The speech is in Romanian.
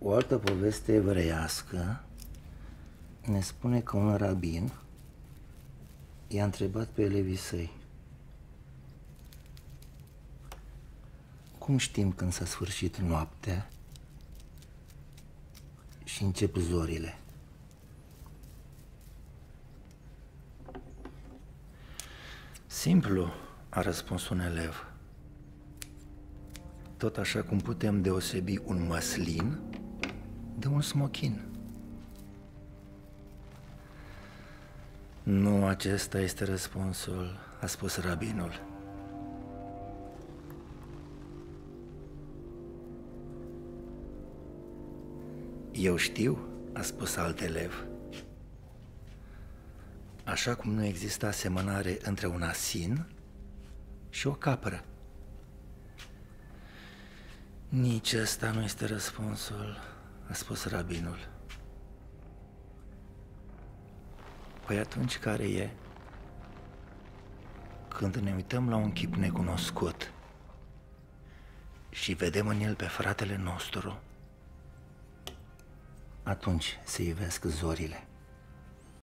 O altă poveste evreiască ne spune că un rabin i-a întrebat pe elevii săi: cum știm când s-a sfârșit noaptea și încep zorile? Simplu, a răspuns un elev. Tot așa cum putem deosebi un măslin de un smochin. Nu, acesta este răspunsul, a spus rabinul. Eu știu, a spus alt elev. Așa cum nu există asemănare între un asin și o capră. Nici ăsta nu este răspunsul, a spus rabinul. Păi atunci care e? Când ne uităm la un chip necunoscut și vedem în el pe fratele nostru, atunci se ivesc zorile.